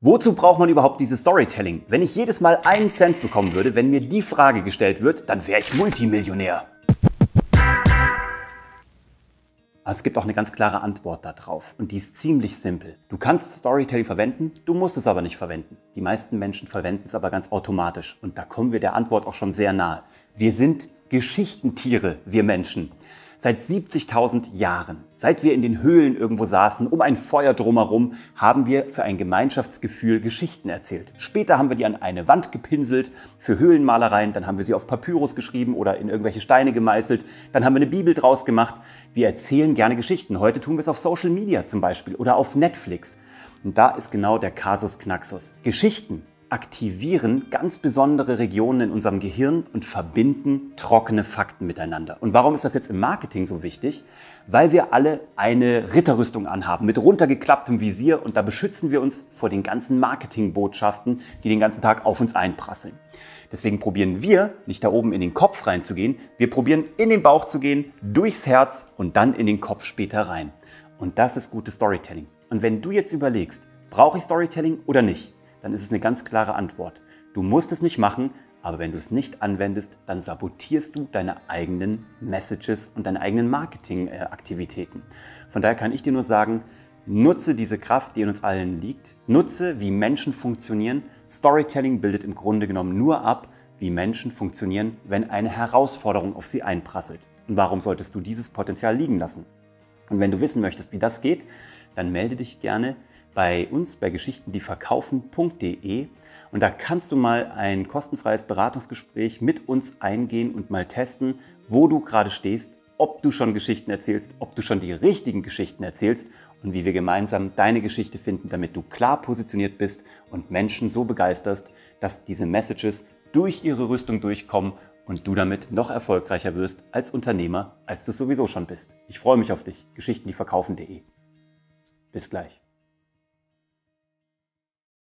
Wozu braucht man überhaupt dieses Storytelling? Wenn ich jedes Mal einen Cent bekommen würde, wenn mir die Frage gestellt wird, dann wäre ich Multimillionär. Aber es gibt auch eine ganz klare Antwort darauf und die ist ziemlich simpel. Du kannst Storytelling verwenden, du musst es aber nicht verwenden. Die meisten Menschen verwenden es aber ganz automatisch und da kommen wir der Antwort auch schon sehr nahe. Wir sind Geschichtentiere, wir Menschen. Seit 70.000 Jahren, seit wir in den Höhlen irgendwo saßen, um ein Feuer drumherum, haben wir für ein Gemeinschaftsgefühl Geschichten erzählt. Später haben wir die an eine Wand gepinselt für Höhlenmalereien, dann haben wir sie auf Papyrus geschrieben oder in irgendwelche Steine gemeißelt, dann haben wir eine Bibel draus gemacht. Wir erzählen gerne Geschichten. Heute tun wir es auf Social Media zum Beispiel oder auf Netflix. Und da ist genau der Kasus Knaxus. Geschichten aktivieren ganz besondere Regionen in unserem Gehirn und verbinden trockene Fakten miteinander. Und warum ist das jetzt im Marketing so wichtig? Weil wir alle eine Ritterrüstung anhaben mit runtergeklapptem Visier und da beschützen wir uns vor den ganzen Marketingbotschaften, die den ganzen Tag auf uns einprasseln. Deswegen probieren wir, nicht da oben in den Kopf reinzugehen, wir probieren in den Bauch zu gehen, durchs Herz und dann in den Kopf später rein. Und das ist gutes Storytelling. Und wenn du jetzt überlegst, brauche ich Storytelling oder nicht? Dann ist es eine ganz klare Antwort. Du musst es nicht machen, aber wenn du es nicht anwendest, dann sabotierst du deine eigenen Messages und deine eigenen Marketingaktivitäten. Von daher kann ich dir nur sagen, nutze diese Kraft, die in uns allen liegt. Nutze, wie Menschen funktionieren. Storytelling bildet im Grunde genommen nur ab, wie Menschen funktionieren, wenn eine Herausforderung auf sie einprasselt. Und warum solltest du dieses Potenzial liegen lassen? Und wenn du wissen möchtest, wie das geht, dann melde dich gerne bei uns bei geschichtendieverkaufen.de und da kannst du mal ein kostenfreies Beratungsgespräch mit uns eingehen und mal testen, wo du gerade stehst, ob du schon Geschichten erzählst, ob du schon die richtigen Geschichten erzählst und wie wir gemeinsam deine Geschichte finden, damit du klar positioniert bist und Menschen so begeisterst, dass diese Messages durch ihre Rüstung durchkommen und du damit noch erfolgreicher wirst als Unternehmer, als du es sowieso schon bist. Ich freue mich auf dich. geschichtendieverkaufen.de. Bis gleich.